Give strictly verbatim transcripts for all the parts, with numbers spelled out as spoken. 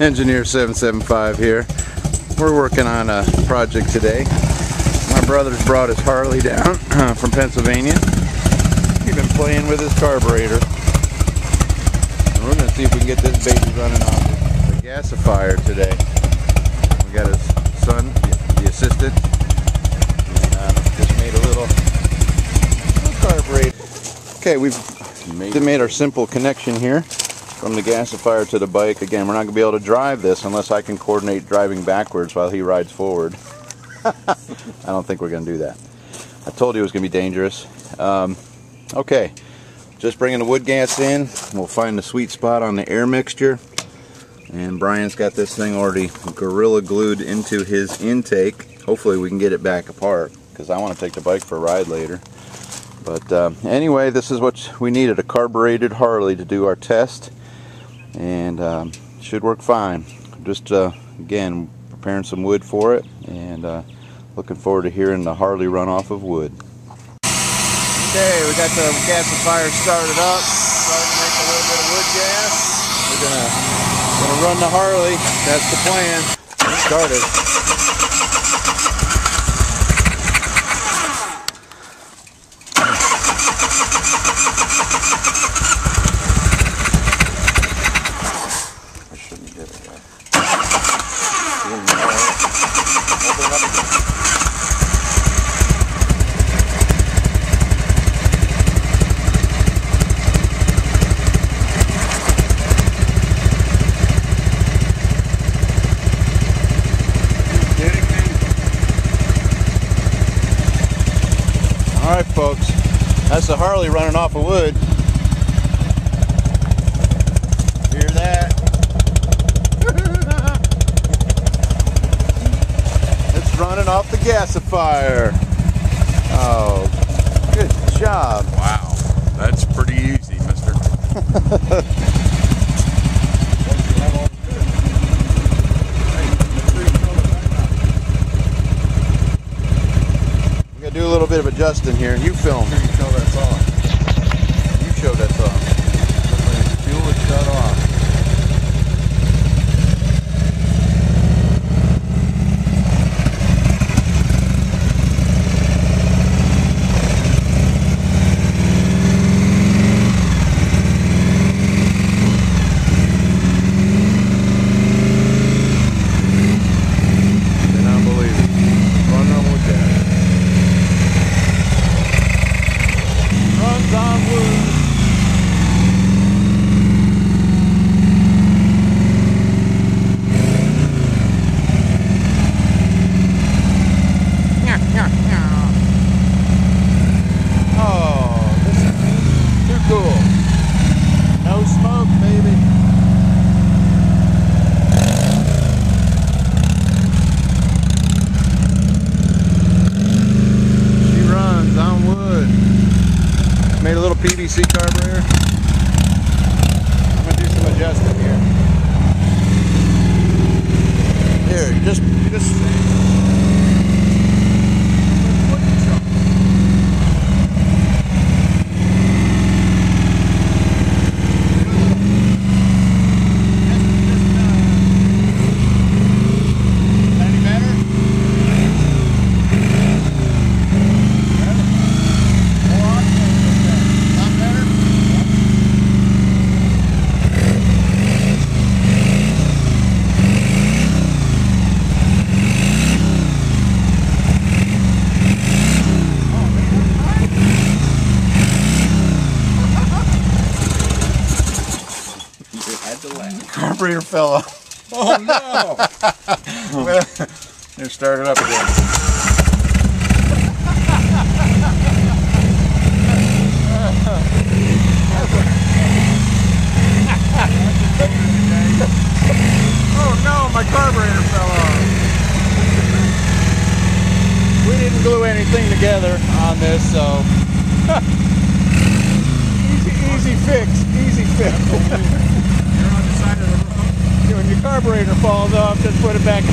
Engineer seven seven five here. We're working on a project today. My brother's brought his Harley down from Pennsylvania. He's been playing with his carburetor. We're going to see if we can get this baby running off the gasifier today. We got his son, the assistant, and uh, just made a little, little carburetor. Okay, we've made our simple connection here from the gasifier to the bike. Again, we're not going to be able to drive this unless I can coordinate driving backwards while he rides forward. I don't think we're going to do that. I told you it was going to be dangerous. Um, okay, just bringing the wood gas in. We'll find the sweet spot on the air mixture. And Brian's got this thing already gorilla glued into his intake. Hopefully we can get it back apart because I want to take the bike for a ride later. But uh, anyway, this is what we needed, a carbureted Harley to do our test. And um, should work fine. Just uh, again preparing some wood for it, and uh, looking forward to hearing the Harley run off of wood. Okay, we got the gasifier started up, starting to make a little bit of wood gas. We're gonna, gonna run the Harley. That's the plan. Let's start it. Alright folks, that's the Harley running off of wood. Hear that? It's running off the gasifier. Oh, good job. Wow, that's pretty easy, mister. Do a little bit of adjusting here. You film. You show that song. You show that song. The fuel is shut off. And I believe it. Run on with that. P V C carburetor. I'm going to do some adjusting here. Here, you just, you just... Any better? Carburetor fell off. Oh no! Well, they're started up again. Oh no, my carburetor fell off. We didn't glue anything together on this, so easy, easy fix, easy fix. When your carburetor falls off, just put it back.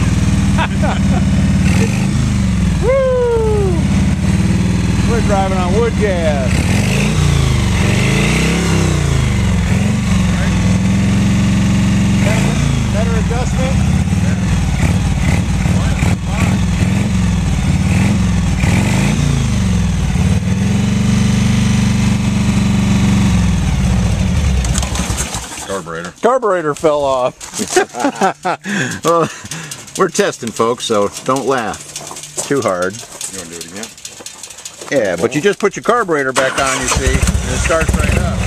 Woo! We're driving on wood gas. Better, better adjustment. Carburetor. Carburetor fell off. Well, we're testing, folks, so don't laugh too hard. You want to do it again? Yeah, but you just put your carburetor back on, you see, and it starts right up.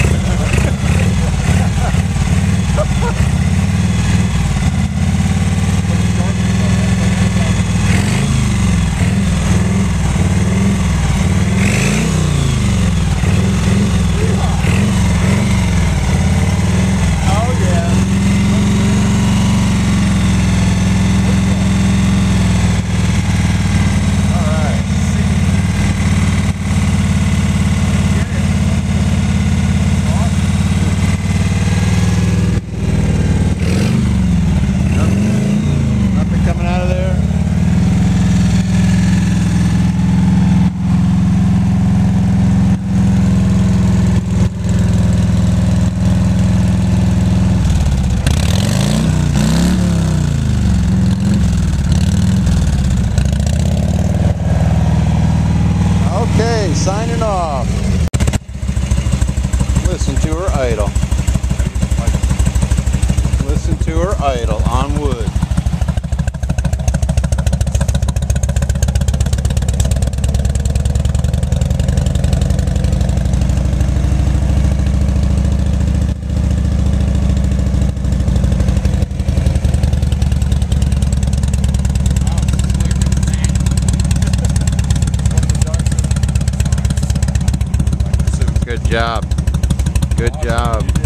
Signing off. Listen to her idle. Listen to her idle on wood. Good job. Good job.